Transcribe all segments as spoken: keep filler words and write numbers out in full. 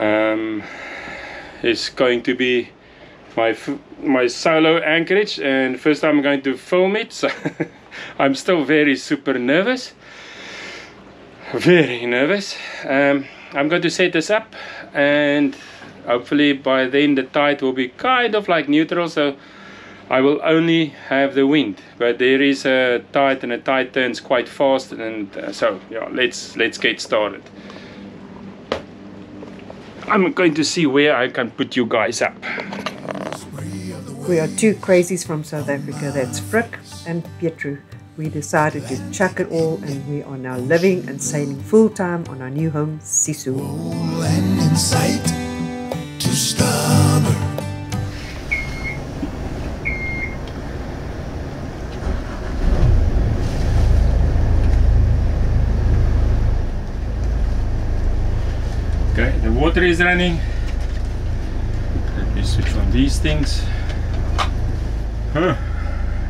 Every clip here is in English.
Um, it's going to be my my solo anchorage, and first time I'm going to film it, so I'm still very super nervous, very nervous. Um, I'm going to set this up, and hopefully by then the tide will be kind of like neutral, so I will only have the wind, but there is a tide, and a tide turns quite fast, and uh, so yeah, let's let's get started. I'm going to see where I can put you guys up. We are two crazies from South Africa, that's Frik and Petro. We decided to chuck it all, and we are now living and sailing full time on our new home, Sisu. Okay, the water is running. Let me switch on these things. Huh,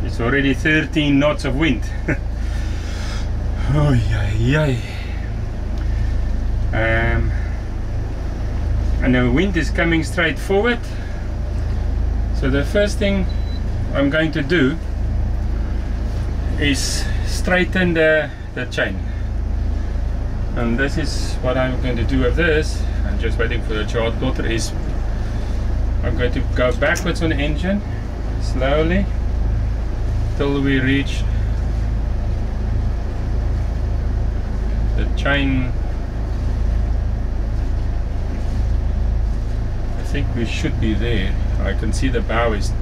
it's already thirteen knots of wind. Oh, yeah, yeah. Um, and the wind is coming straight forward. So the first thing I'm going to do is straighten the, the chain. And this is what I'm going to do with this. I'm just waiting for the chartplotter. Is I'm going to go backwards on the engine slowly till we reach the chain. I think we should be there. I can see the bow is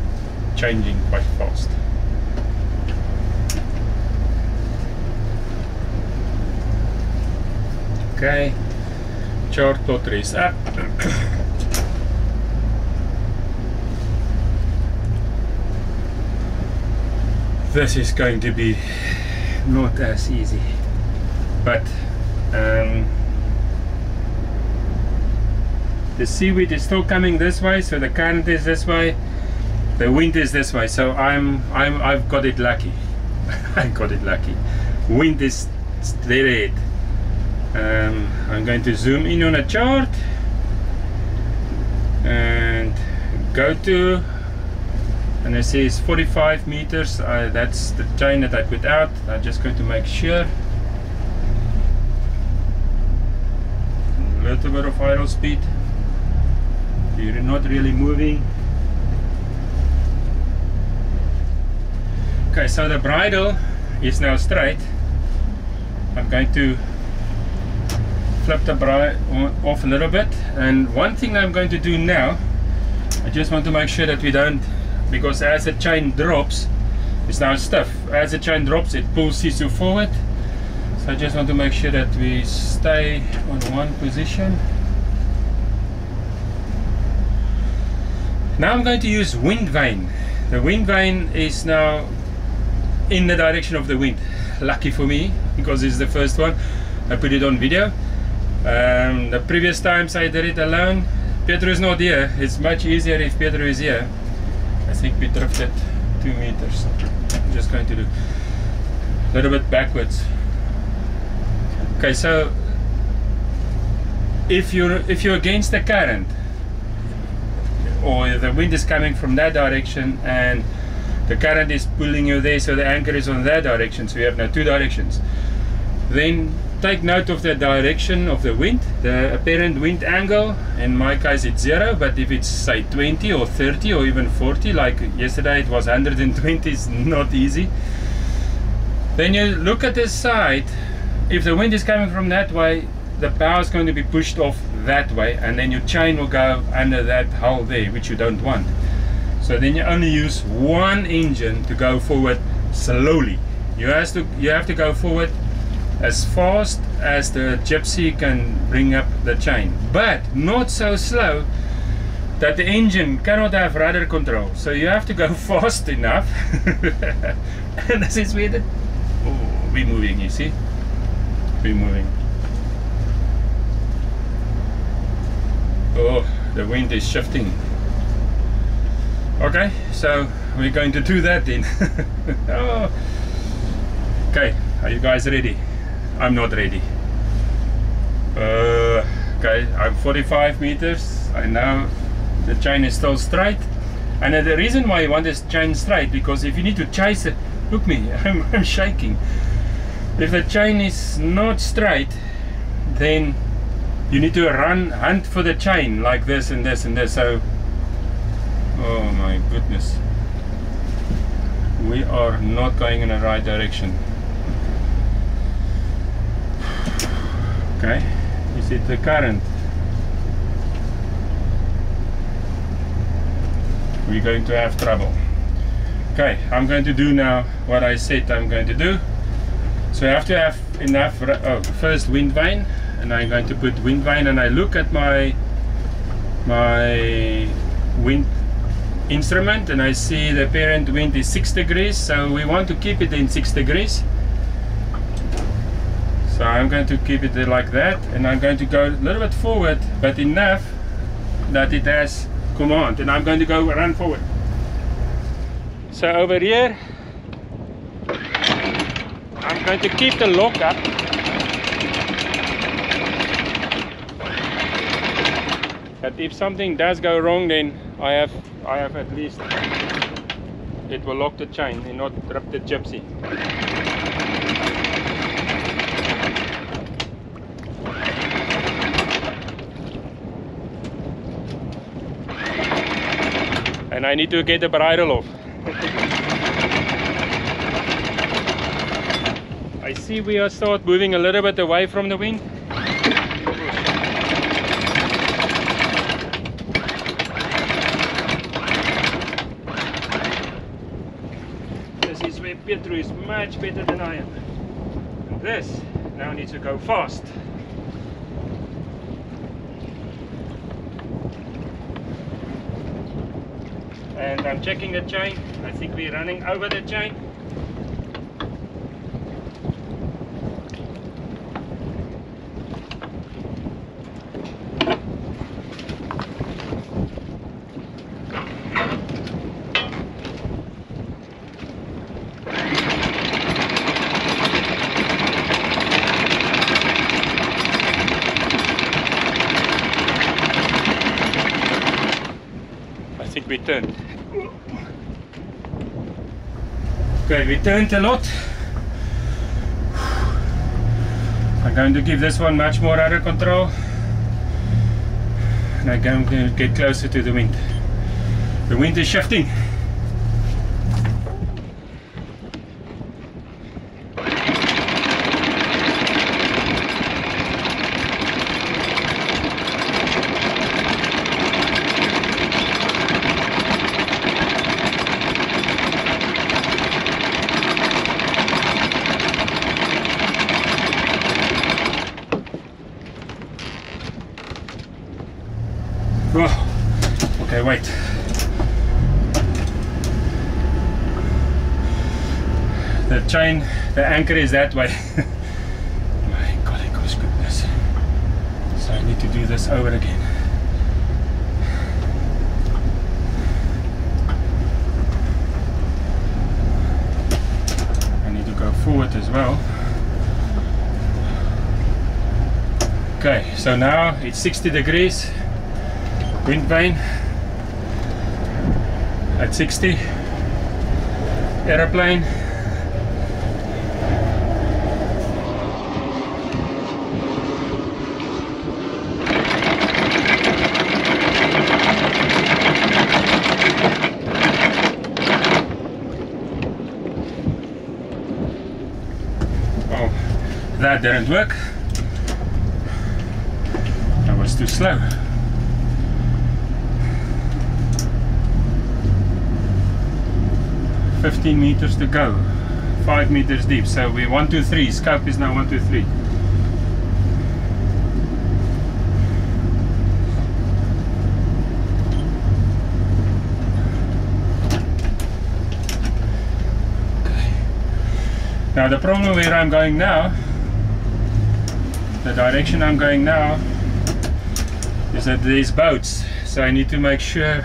changing quite fast. Okay, chart plotter is up. This is going to be not as easy, but um, the seaweed is still coming this way, so the current is this way, the wind is this way, so I'm I'm I've got it lucky. I got it lucky. Wind is straight. Um, I'm going to zoom in on a chart and go to, and it says forty-five meters. Uh, that's the chain that I put out. I'm just going to make sure. A little bit of idle speed. You're not really moving. Okay, so the bridle is now straight. I'm going to flip the bra off a little bit, and one thing I'm going to do now, I just want to make sure that we don't, because as the chain drops, it's now stiff, as the chain drops it pulls Sisu forward, so I just want to make sure that we stay on one position. Now I'm going to use wind vane. The wind vane is now in the direction of the wind, lucky for me, because it's the first one I put it on video. Um, the previous times I did it alone. Petro is not here. It's much easier if Petro is here. I think we drifted two meters. I'm just going to do a little bit backwards. Okay, so if you're if you're against the current, or the wind is coming from that direction and the current is pulling you there, so the anchor is on that direction, so you have now two directions, then take note of the direction of the wind, the apparent wind angle. In my case it's zero, but if it's say twenty or thirty or even forty, like yesterday it was one hundred twenty, it's not easy. Then you look at the side. If the wind is coming from that way, the bow is going to be pushed off that way, and then your chain will go under that hole there, which you don't want. So then you only use one engine to go forward slowly. You have to, you have to go forward as fast as the gypsy can bring up the chain, but not so slow that the engine cannot have rudder control. So you have to go fast enough. And this is where the, oh, we're moving, you see, we're moving. Oh, the wind is shifting. Okay, so we're going to do that then. Oh. Okay, are you guys ready? I'm not ready. Uh, Okay, I'm forty-five meters. I know the chain is still straight, and the reason why you want this chain straight, because if you need to chase it, look me, I'm, I'm shaking. If the chain is not straight, then you need to run, hunt for the chain like this and this and this. So, oh my goodness, we are not going in the right direction. Okay, is it the current? We're going to have trouble. Okay, I'm going to do now what I said I'm going to do. So I have to have enough, oh, first wind vane, and I'm going to put wind vane, and I look at my my wind instrument and I see the apparent wind is six degrees, so we want to keep it in six degrees. So I'm going to keep it like that, and I'm going to go a little bit forward, but enough that it has command, and I'm going to go run forward. So over here I'm going to keep the lock up. But if something does go wrong, then I have I have at least it will lock the chain and not rip the gypsy. And I need to get the bridle off. I see we are start moving a little bit away from the wind. This is where Petro is much better than I am. And this now needs to go fast. And I'm checking the chain. I think we're running over the chain. I think we turned. Okay, we turned a lot. I'm going to give this one much more under control, and I'm going to get closer to the wind. The wind is shifting. Okay, wait. The chain, the anchor is that way. My golly goodness. So I need to do this over again. I need to go forward as well. Okay, so now it's sixty degrees. Wind vane at sixty, aeroplane. Oh, that didn't work. That was too slow. fifteen meters to go, five meters deep, so we one two three, scope is now one two three. Okay. Now the problem where I'm going now, the direction I'm going now, is that there's boats, so I need to make sure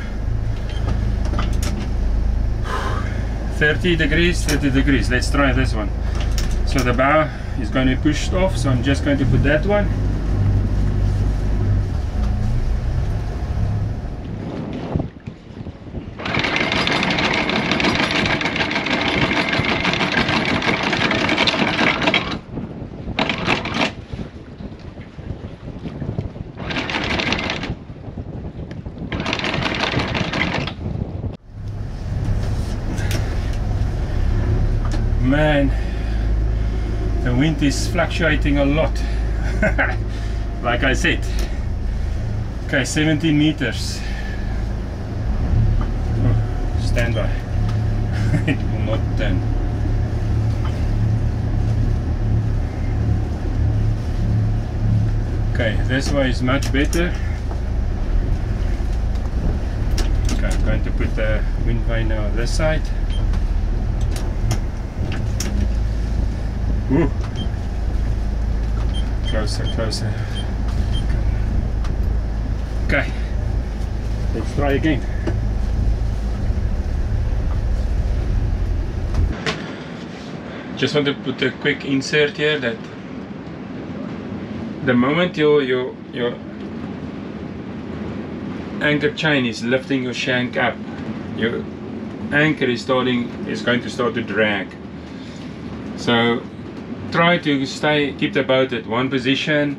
thirty degrees, thirty degrees. Let's try this one. So the bow is going to be pushed off, so I'm just going to put that one. man, the wind is fluctuating a lot. Like I said. Okay, seventeen meters. Oh, stand by. It will not turn. Okay, this way is much better. Okay, I'm going to put the wind vane now on this side. Woo. Closer, closer. Okay, let's try again. Just want to put a quick insert here that the moment your your your anchor chain is lifting your shank up, your anchor is starting is going to start to drag. So try to stay, keep the boat at one position.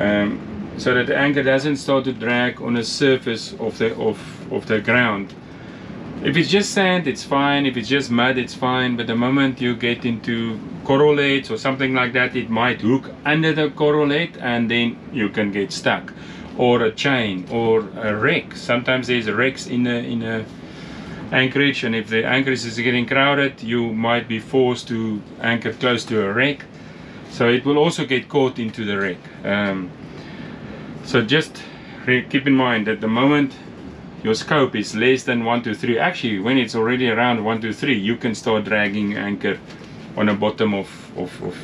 Um, so that the anchor doesn't start to drag on the surface of the of, of the ground. If it's just sand, it's fine. If it's just mud, it's fine. But the moment you get into coral heads or something like that, it might hook under the coral head and then you can get stuck, or a chain, or a wreck. Sometimes there's wrecks in a in a anchorage, and if the anchorage is getting crowded, you might be forced to anchor close to a wreck, so it will also get caught into the wreck. Um, So just keep in mind that the moment your scope is less than one two three, actually when it's already around one two three, you can start dragging anchor on the bottom of, of, of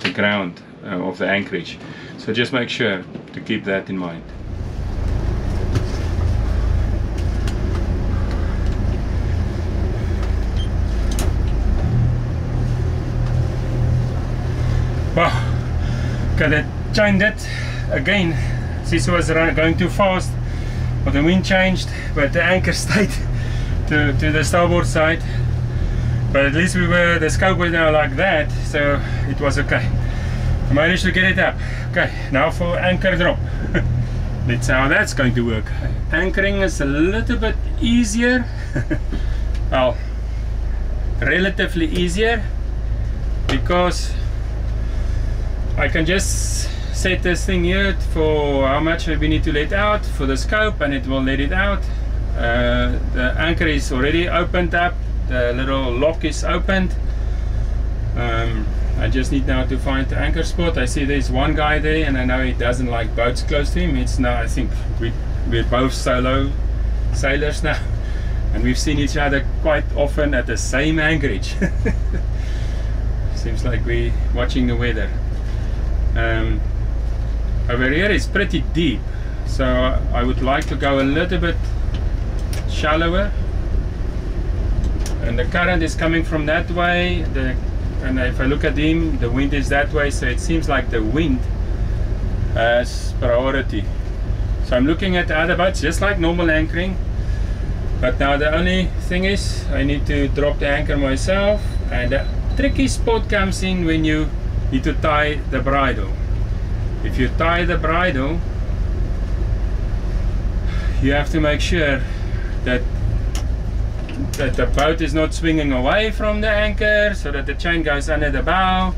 the ground, uh, of the anchorage. So just make sure to keep that in mind. Wow, okay, that chained it. Again, Sisu was going too fast, but the wind changed, but the anchor stayed to, to the starboard side. But at least we were, the scope was now like that, so it was okay. I managed to get it up. Okay, now for anchor drop. Let's see how that's going to work. Anchoring is a little bit easier. Well, relatively easier, because I can just set this thing here for how much we need to let out for the scope, and it will let it out. Uh, the anchor is already opened up, the little lock is opened. Um, I just need now to find the anchor spot. I see there's one guy there, and I know he doesn't like boats close to him. It's now, I think we, we're both solo sailors now, and we've seen each other quite often at the same anchorage. Seems like we're watching the weather. Um, Over here it's pretty deep, so I would like to go a little bit shallower, and the current is coming from that way, the, and if I look at him, the wind is that way, so it seems like the wind has priority. So I'm looking at the other boats just like normal anchoring, but now the only thing is I need to drop the anchor myself, and the tricky spot comes in when you need to tie the bridle. If you tie the bridle, you have to make sure that that the boat is not swinging away from the anchor, so that the chain goes under the bow.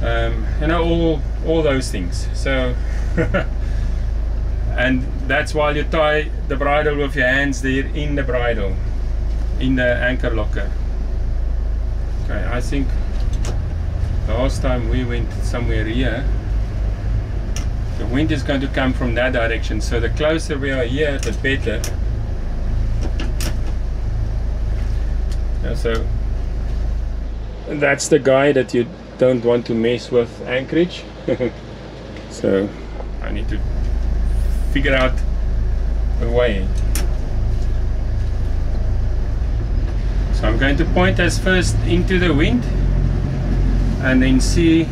Um, you know, all all those things. So, and that's why you tie the bridle with your hands there in the bridle, in the anchor locker. Okay, I think last time we went somewhere here. The wind is going to come from that direction, so the closer we are here, the better. Yeah, so that's the guy that you don't want to mess with anchorage. So I need to figure out a way. So I'm going to point us first into the wind, and then see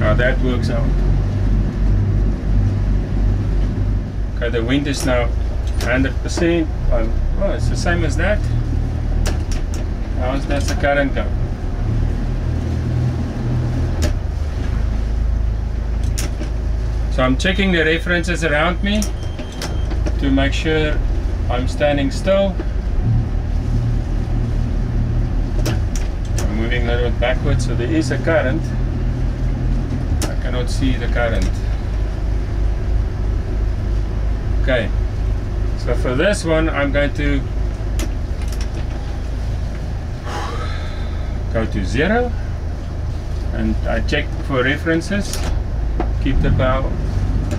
how that works out. Okay, the wind is now one hundred percent. Um, oh, it's the same as that. How does the current go? So I'm checking the references around me to make sure I'm standing still. moving a little backwards, so there is a current. I cannot see the current. Okay, so for this one I'm going to go to zero, and I check for references, keep the bow,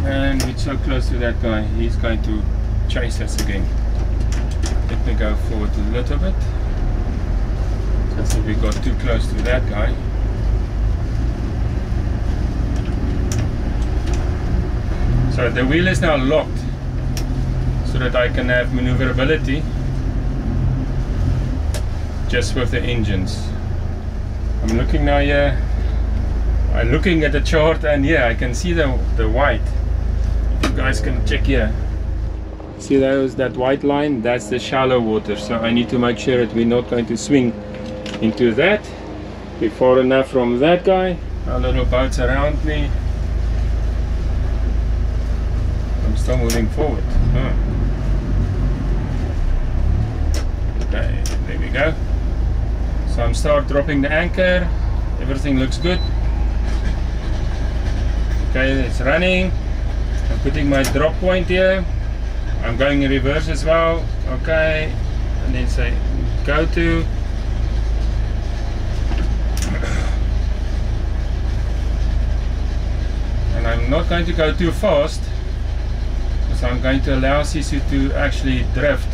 and we're so close to that guy, he's going to chase us again. Let me go forward a little bit, just so we got too close to that guy. So the wheel is now locked, so that I can have maneuverability just with the engines. I'm looking now here, I'm looking at the chart, and yeah, I can see the, the white. You guys can check here. See those, that white line? That's the shallow water, so I need to make sure that we're not going to swing into that. We're far enough from that guy. Our little boat's around me. I'm still moving forward. Huh. Okay, there we go. So I'm start dropping the anchor, everything looks good. Okay, it's running. I'm putting my drop point here. I'm going in reverse as well. Okay, and then say go to. And I'm not going to go too fast, because I'm going to allow Sisu to actually drift.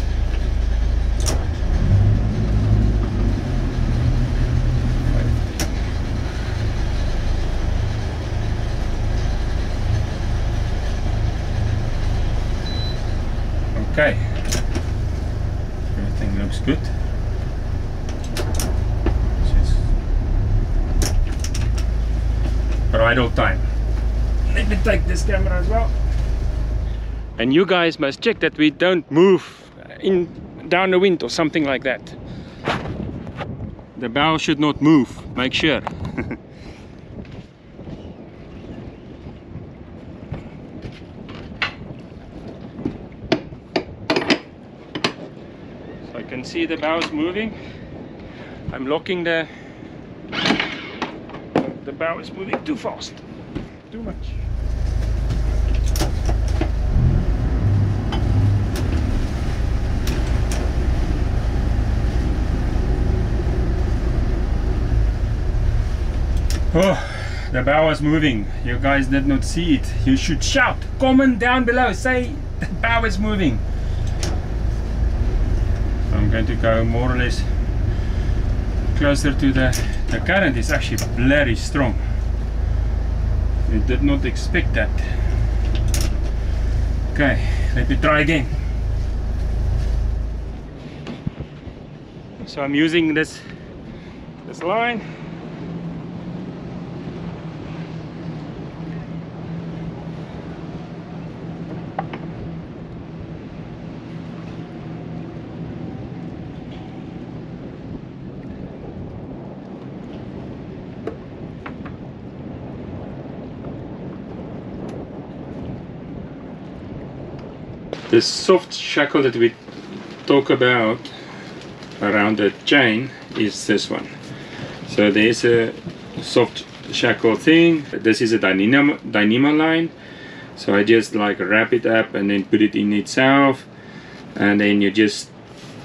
Okay, everything looks good. Just bridle time. Let me take this camera as well. And you guys must check that we don't move in down the wind or something like that. The bow should not move, make sure. See the bow's moving. I'm locking the the bow is moving too fast, too much. Oh, the bow is moving. You guys did not see it. You should shout, comment down below, say the bow is moving. I'm going to go more or less closer to the, the current. Is actually bloody strong. We did not expect that. Okay, let me try again. So I'm using this this line. The soft shackle that we talk about around the chain is this one. So there is a soft shackle thing. This is a Dyneema, Dyneema line. So I just like wrap it up and then put it in itself, and then you just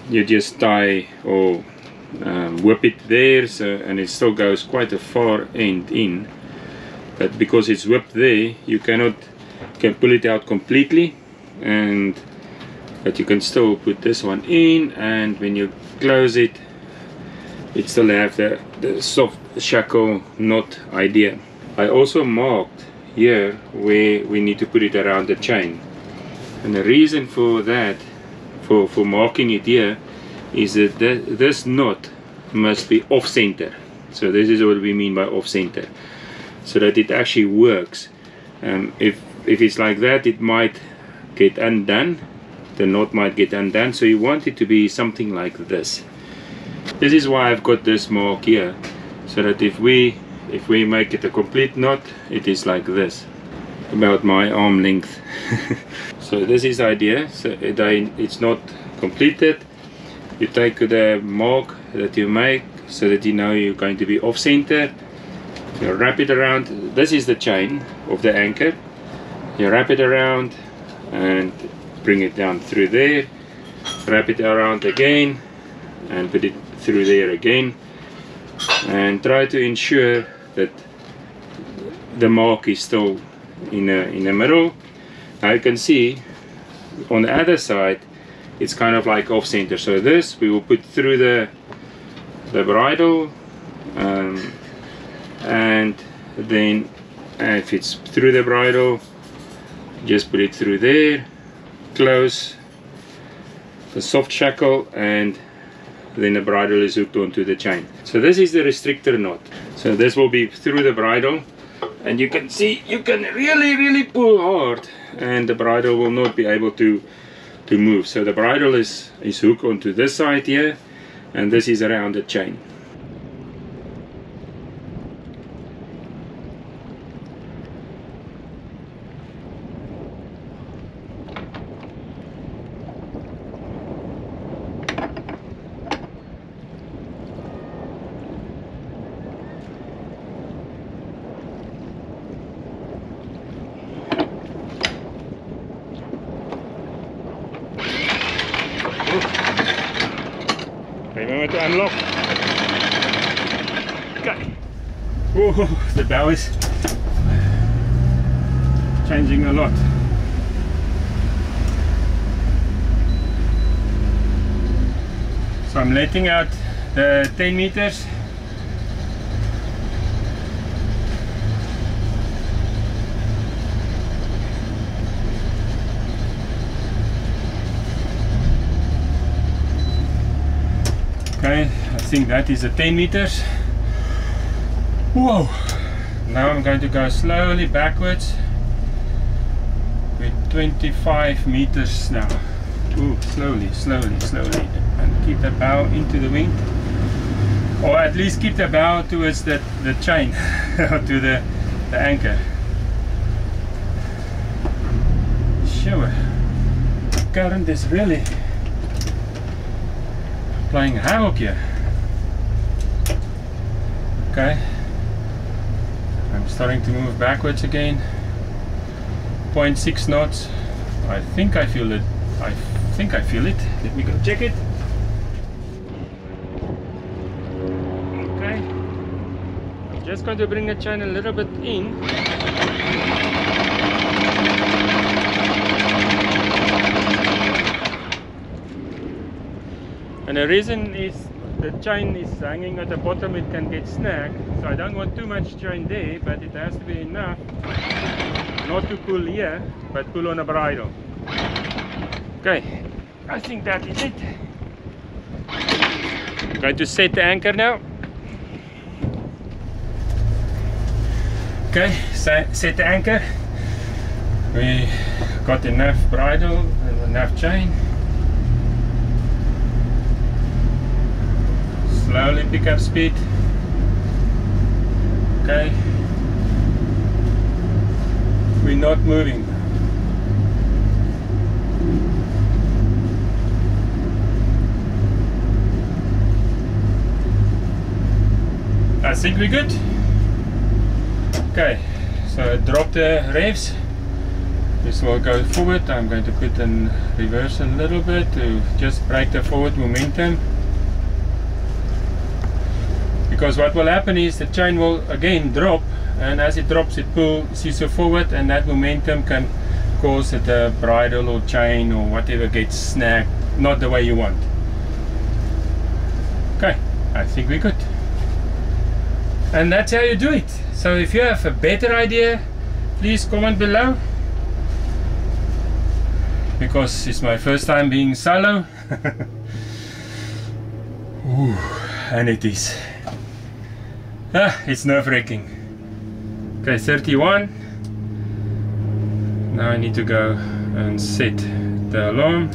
you just tie or um, whip it there. So and it still goes quite a far end in, but because it's whipped there, you cannot can pull it out completely. And but you can still put this one in, and when you close it, it still have the, the soft shackle knot idea. I also marked here where we need to put it around the chain, and the reason for that, for for marking it here, is that th this knot must be off center. So this is what we mean by off center, so that it actually works. Um, if if it's like that, it might get undone, the knot might get undone, so you want it to be something like this. This is why I've got this mark here, so that if we if we make it a complete knot, it is like this, about my arm length. So this is the idea, so it, it's not completed. You take the mark that you make, so that you know you're going to be off center. You wrap it around. This is the chain of the anchor. You wrap it around and bring it down through there, wrap it around again and put it through there again, and try to ensure that the mark is still in the, in the middle. Now you can see on the other side it's kind of like off center, so this we will put through the, the bridle, um, and then if it's through the bridle, just put it through there, close the soft shackle, and then the bridle is hooked onto the chain. So this is the restrictor knot. So this will be through the bridle, and you can see you can really really pull hard and the bridle will not be able to to move. So the bridle is is hooked onto this side here, and this is around the chain. Remember to unlock. Okay. Whoa, the bow is changing a lot. So I'm letting out the ten meters. Okay, I think that is the ten meters. Whoa! Now I'm going to go slowly backwards with twenty-five meters now. Ooh, slowly, slowly, slowly. And keep the bow into the wind. Or at least keep the bow towards the, the chain, to the, the anchor. Sure. The current is really playing havoc here. Okay, I'm starting to move backwards again. Point six knots. I think I feel it. I think I feel it. Let me go check it. Okay, I'm just going to bring the chain a little bit in. And the reason is the chain is hanging at the bottom, it can get snagged. So I don't want too much chain there, but it has to be enough not to pull here, but pull on a bridle. Okay, I think that is it. I'm going to set the anchor now. Okay, so set the anchor. We got enough bridle and enough chain. Slowly pick up speed. Okay, we're not moving. I think we're good. Okay, so drop the revs. This will go forward. I'm going to put in reverse a little bit to just break the forward momentum. Because what will happen is the chain will again drop, and as it drops it pulls Sisu forward, and that momentum can cause that the bridle or chain or whatever gets snagged, not the way you want. Okay, I think we're good. And that's how you do it. So if you have a better idea, please comment below. Because it's my first time being solo. Ooh, and it is. Ah, it's nerve-wracking. Okay, thirty-one. Now I need to go and set the alarm.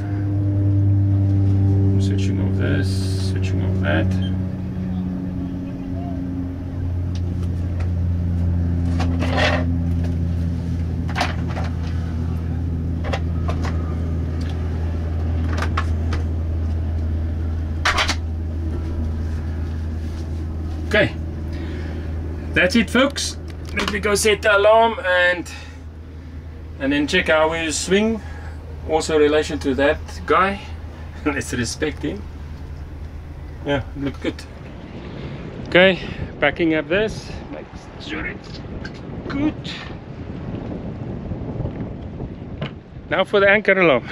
I'm switching off this, switching off that. Okay, that's it folks. Let me go set the alarm and and then check how we swing. Also in relation to that guy, let's respect him. Yeah, look good. Okay, packing up this, make sure it's good. Now for the anchor alarm.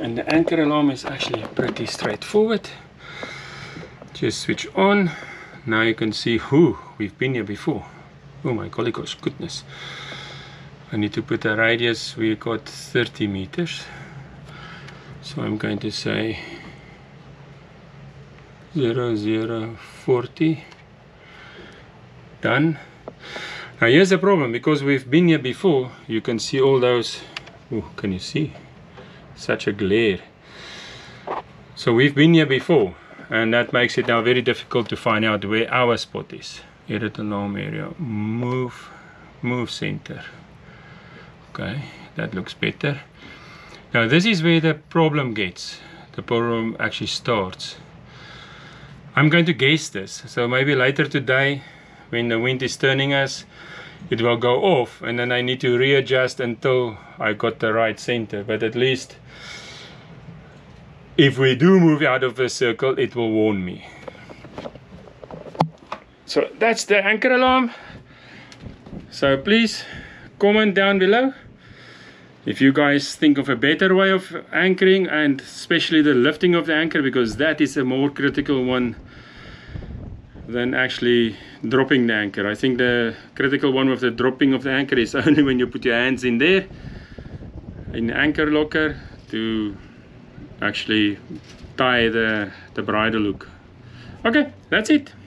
And the anchor alarm is actually pretty straightforward. Just switch on. Now you can see who we've been here before. Oh my golly gosh, goodness. I need to put a radius. We got thirty meters. So I'm going to say zero zero forty. Done. Now here's the problem, because we've been here before, you can see all those. Oh, can you see? Such a glare. So we've been here before, and that makes it now very difficult to find out where our spot is. Edit alarm area. Move, move center. Okay, that looks better. Now this is where the problem gets. The problem actually starts. I'm going to guess this, so maybe later today when the wind is turning us, it will go off, and then I need to readjust until I got the right center. But at least if we do move out of the circle, it will warn me. So that's the anchor alarm. So please comment down below if you guys think of a better way of anchoring, and especially the lifting of the anchor, because that is a more critical one than actually dropping the anchor. I think the critical one with the dropping of the anchor is only when you put your hands in there in the anchor locker to actually tie the, the bridle hook. Okay, that's it.